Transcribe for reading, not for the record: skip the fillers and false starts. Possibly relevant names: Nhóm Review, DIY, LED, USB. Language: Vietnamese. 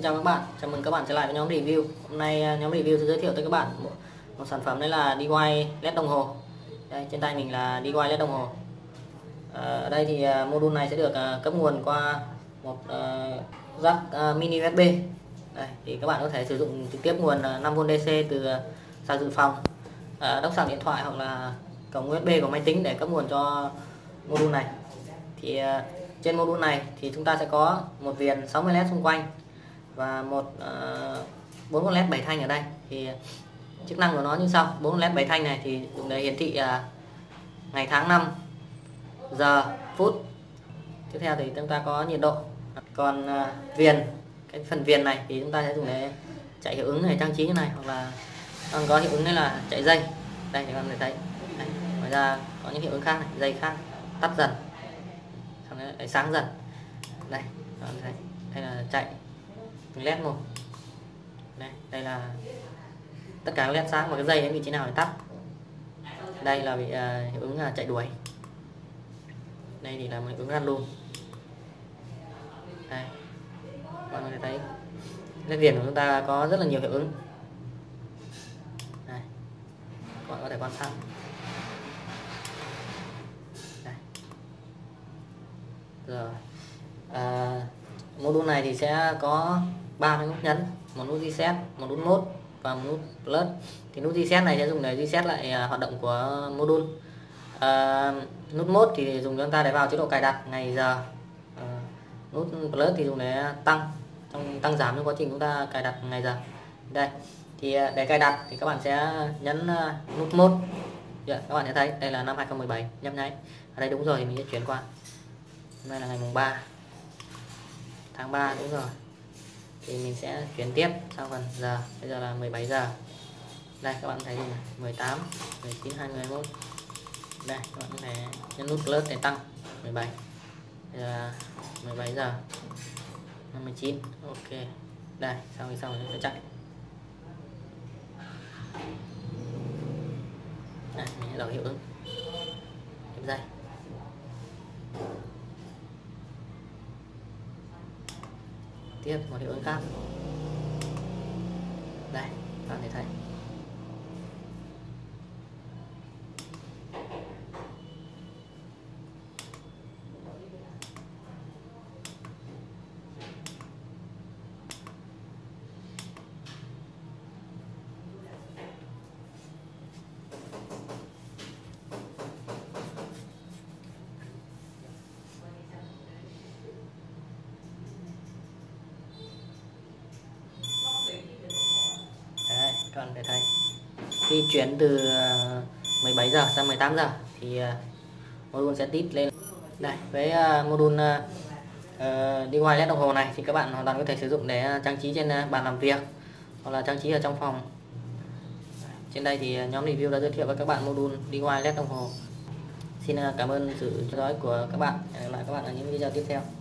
Xin chào các bạn, chào mừng các bạn trở lại với nhóm review. Hôm nay nhóm review sẽ giới thiệu tới các bạn một sản phẩm, đấy là DIY led đồng hồ. Đây, trên tay mình là DIY led đồng hồ. Ở đây thì module này sẽ được cấp nguồn qua một jack mini USB. Đây, thì các bạn có thể sử dụng trực tiếp nguồn 5V DC từ sạc dự phòng, đốc sạc điện thoại hoặc là cổng USB của máy tính để cấp nguồn cho module này. Thì trên module này thì chúng ta sẽ có một viền 60 led xung quanh và 4 con led 7 thanh ở đây. Thì chức năng của nó như sau: 4 con led 7 thanh này thì dùng để hiển thị ngày, tháng, năm, giờ, phút. Tiếp theo thì chúng ta có nhiệt độ. Còn phần viền này thì chúng ta sẽ dùng để chạy hiệu ứng này, trang trí như này, hoặc là còn có hiệu ứng đấy là chạy dây. Đây thì các bạn thấy. Đấy. Ngoài ra có những hiệu ứng khác này, dây khác, tắt dần, sáng dần. Đây, đây là chạy led một. Đây là tất cả led sáng và cái dây đến vị trí nào để tắt. Đây là hiệu ứng là chạy đuổi. Đây thì là một hiệu ứng răn luôn. Đây, mọi người thấy led viền của chúng ta có rất là nhiều hiệu ứng. Đây, các bạn có thể quan sát. Đây. Rồi. Module này thì sẽ có 3 cái nút nhấn, một nút reset, một nút mode và một nút plus. Thì nút reset này sẽ dùng để reset lại hoạt động của module. Nút mode thì dùng cho chúng ta để vào chế độ cài đặt ngày giờ. Nút plus thì dùng để tăng giảm trong quá trình chúng ta cài đặt ngày giờ. Đây, thì để cài đặt thì các bạn sẽ nhấn nút mode. Các bạn sẽ thấy đây là năm 2017 nhấp nháy. Ở đây đúng rồi thì mình sẽ chuyển qua. Hôm nay là ngày mùng 3 tháng 3 đúng rồi. Thì mình sẽ chuyển tiếp sang phần giờ. Bây giờ là 17 giờ. Đây các bạn thấy gì này? 18, 19, 20, 21. Đây các bạn có thể nhấn nút plus để tăng 17. Bây giờ là 17 giờ 59. Ok. Đây, sau khi xong mình sẽ chạy. Đây, mình sẽ đổi hiệu ứng. Điểm dây. Tiếp một hiệu ứng khác. Đây, các bạn thấy thấy. Các bạn thấy khi chuyển từ 17 giờ sang 18 giờ thì module sẽ tít lên. Đây, với module DIY led đồng hồ này thì các bạn hoàn toàn có thể sử dụng để trang trí trên bàn làm việc hoặc là trang trí ở trong phòng. Trên đây thì nhóm review đã giới thiệu với các bạn module DIY led đồng hồ. Xin cảm ơn sự theo dõi của các bạn. Hẹn gặp lại các bạn ở những video tiếp theo.